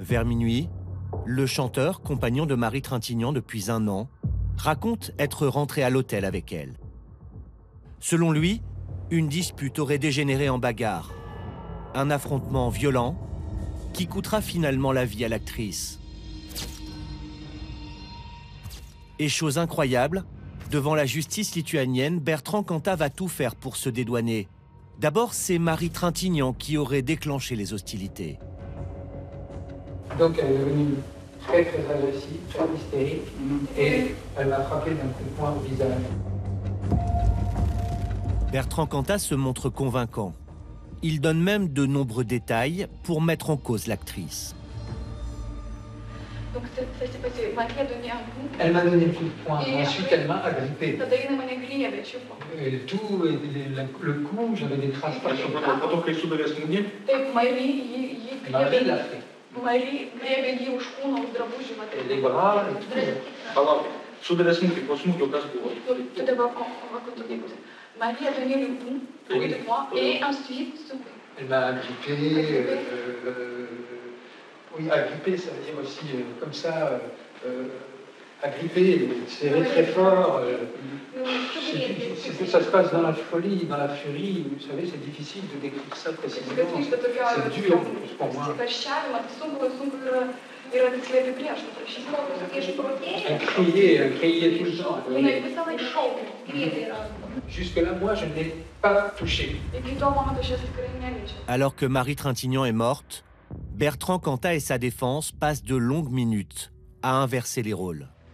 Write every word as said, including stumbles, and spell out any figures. Vers minuit, le chanteur, compagnon de Marie Trintignant depuis un an, raconte être rentré à l'hôtel avec elle. Selon lui, une dispute aurait dégénéré en bagarre. Un affrontement violent qui coûtera finalement la vie à l'actrice. Et chose incroyable, devant la justice lituanienne, Bertrand Cantat va tout faire pour se dédouaner. D'abord, c'est Marie Trintignant qui aurait déclenché les hostilités. Donc elle est venue très très agressive, très hystérique, et elle m'a frappé d'un coup de poing au visage. Bertrand Cantat se montre convaincant. Il donne même de nombreux détails pour mettre en cause l'actrice. Donc ça s'est passé, Marie a donné un coup. Elle m'a donné un coup de poing, et ensuite elle m'a agrippé. Et tout, et le cou, j'avais des traces par sur le corps. Marie l'a fait. Les bras, Marie a donné le coup, oui. de moi, et ensuite... Elle m'a agrippé, euh, euh, oui, agrippé, ça veut dire aussi euh, comme ça, euh, agrippé, serré très fort, euh, c'est que ça se passe dans la folie, dans la furie, vous savez, c'est difficile de décrire ça précisément, c'est dur pour moi. Elle criait, elle criait tout le temps. Jusque-là, moi, je n'ai pas touché. Alors que Marie Trintignant est morte, Bertrand Cantat et sa défense passent de longues minutes à inverser les rôles.